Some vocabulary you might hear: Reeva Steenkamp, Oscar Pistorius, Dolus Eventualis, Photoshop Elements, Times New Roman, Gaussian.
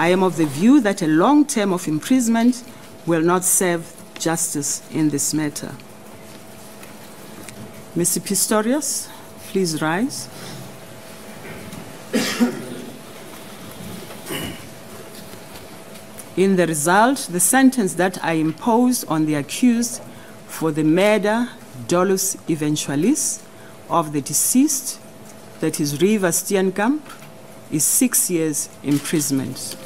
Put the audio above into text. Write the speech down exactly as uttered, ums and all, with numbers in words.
I am of the view that a long term of imprisonment will not serve justice in this matter. Mister Pistorius, please rise. In the result, the sentence that I imposed on the accused for the murder, dolus eventualis, of the deceased, that is Reeva Steenkamp, is six years imprisonment.